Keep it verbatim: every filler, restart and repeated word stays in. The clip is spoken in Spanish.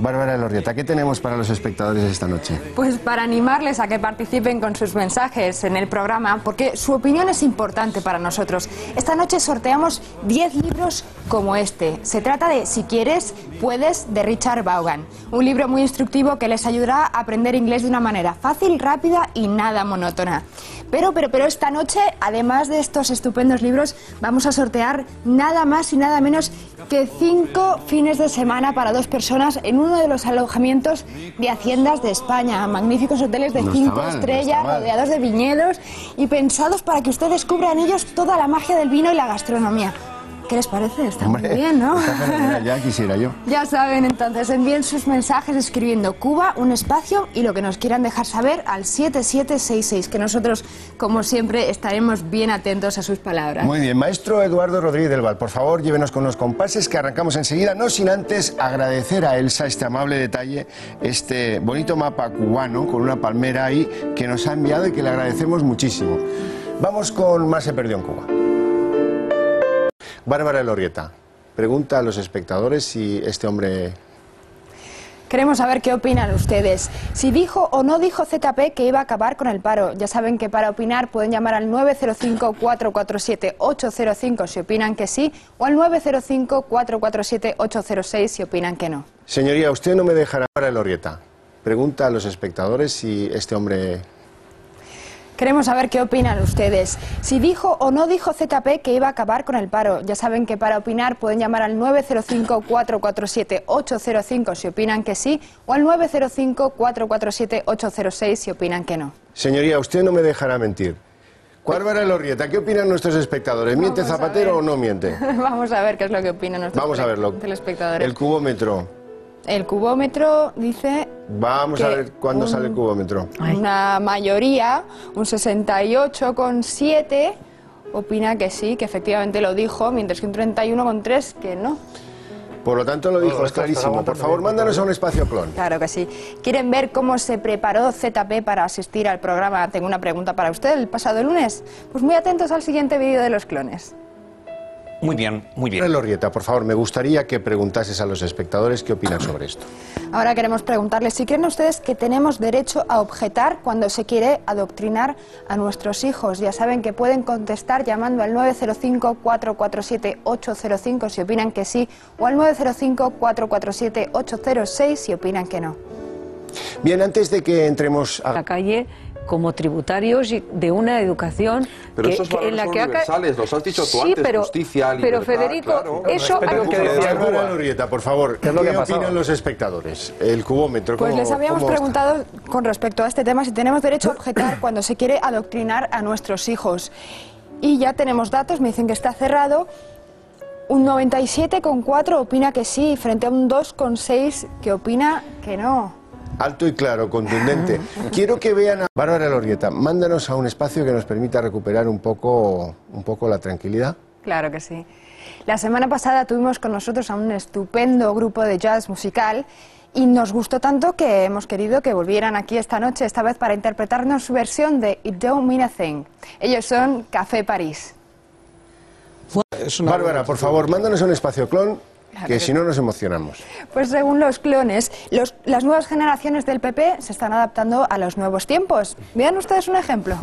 Bárbara Elorrieta, ¿qué tenemos para los espectadores esta noche? Pues para animarles a que participen con sus mensajes en el programa, porque su opinión es importante para nosotros. Esta noche sorteamos diez libros como este. Se trata de Si quieres, puedes, de Richard Vaughan. Un libro muy instructivo que les ayudará a aprender inglés de una manera fácil, rápida y nada monótona. Pero, pero, pero esta noche, además de estos estupendos libros, vamos a sortear nada más y nada menos que cinco fines de semana para dos personas en uno de los alojamientos de Haciendas de España. Magníficos hoteles de cinco estrellas, rodeados de viñedos y pensados para que ustedes descubran ellos toda la magia del vino y la gastronomía. ¿Qué les parece? Está muy bien, ¿no? Ya quisiera yo. Ya saben, entonces, envíen sus mensajes escribiendo Cuba, un espacio y lo que nos quieran dejar saber al siete siete seis seis, que nosotros, como siempre, estaremos bien atentos a sus palabras. Muy bien, maestro Eduardo Rodríguez del Val, por favor, llévenos con los compases que arrancamos enseguida, no sin antes agradecer a Elsa este amable detalle, este bonito mapa cubano con una palmera ahí que nos ha enviado y que le agradecemos muchísimo. Vamos con Más se perdió en Cuba. Bárbara Elorrieta pregunta a los espectadores si este hombre... Queremos saber qué opinan ustedes. Si dijo o no dijo Z P que iba a acabar con el paro. Ya saben que para opinar pueden llamar al nueve cero cinco, cuatro cuatro siete, ocho cero cinco si opinan que sí, o al nueve cero cinco, cuatro cuatro siete, ocho cero seis si opinan que no. Señoría, usted no me dejará. Bárbara Elorrieta pregunta a los espectadores si este hombre... Queremos saber qué opinan ustedes. Si dijo o no dijo Z P que iba a acabar con el paro. Ya saben que para opinar pueden llamar al nueve cero cinco, cuatro cuatro siete, ocho cero cinco si opinan que sí, o al nueve cero cinco, cuatro cuatro siete, ocho cero seis si opinan que no. Señoría, usted no me dejará mentir. Bárbara Elorrieta, ¿qué opinan nuestros espectadores? ¿Miente Vamos Zapatero o no miente? Vamos a ver qué es lo que opinan nuestros Vamos a verlo. telespectadores. El cubómetro. El cubómetro dice... Vamos a ver cuándo un, sale el cubómetro. Una mayoría, un sesenta y ocho coma siete, opina que sí, que efectivamente lo dijo, mientras que un treinta y uno coma tres que no. Por lo tanto, lo dijo, no, es clarísimo. Por favor, mándanos a un espacio clon. Claro que sí. ¿Quieren ver cómo se preparó Z P para asistir al programa? Tengo una pregunta para usted el pasado lunes. Pues muy atentos al siguiente vídeo de los clones. Muy bien, muy bien. Elorrieta, por favor, me gustaría que preguntases a los espectadores qué opinan sobre esto. Ahora queremos preguntarles si creen ustedes que tenemos derecho a objetar cuando se quiere adoctrinar a nuestros hijos. Ya saben que pueden contestar llamando al nueve cero cinco, cuatro cuatro siete, ocho cero cinco si opinan que sí, o al nueve cero cinco, cuatro cuatro siete, ocho cero seis si opinan que no. Bien, antes de que entremos a la calle... como tributarios de una educación pero que, esos que en la son que universales, los has dicho tú sí, antes, pero, justicia, libertad, pero Federico, claro, eso hay que decir. Bárbara Elorrieta, por favor, ¿qué, ¿qué opinan los espectadores? El cubómetro. Pues les habíamos preguntado está? con respecto a este tema si tenemos derecho a objetar cuando se quiere adoctrinar a nuestros hijos. Y ya tenemos datos, me dicen que está cerrado. Un noventa y siete coma cuatro opina que sí, frente a un dos coma seis que opina que no. Alto y claro, contundente. Quiero que vean a Bárbara Elorrieta. Mándanos a un espacio que nos permita recuperar un poco, un poco la tranquilidad. Claro que sí. La semana pasada tuvimos con nosotros a un estupendo grupo de jazz musical y nos gustó tanto que hemos querido que volvieran aquí esta noche, esta vez para interpretarnos su versión de It Don't Mean A Thing. Ellos son Café París. Bárbara, por favor, mándanos a un espacio clon. Que si no nos emocionamos. Pues según los clones, los, las nuevas generaciones del P P se están adaptando a los nuevos tiempos. Vean ustedes un ejemplo.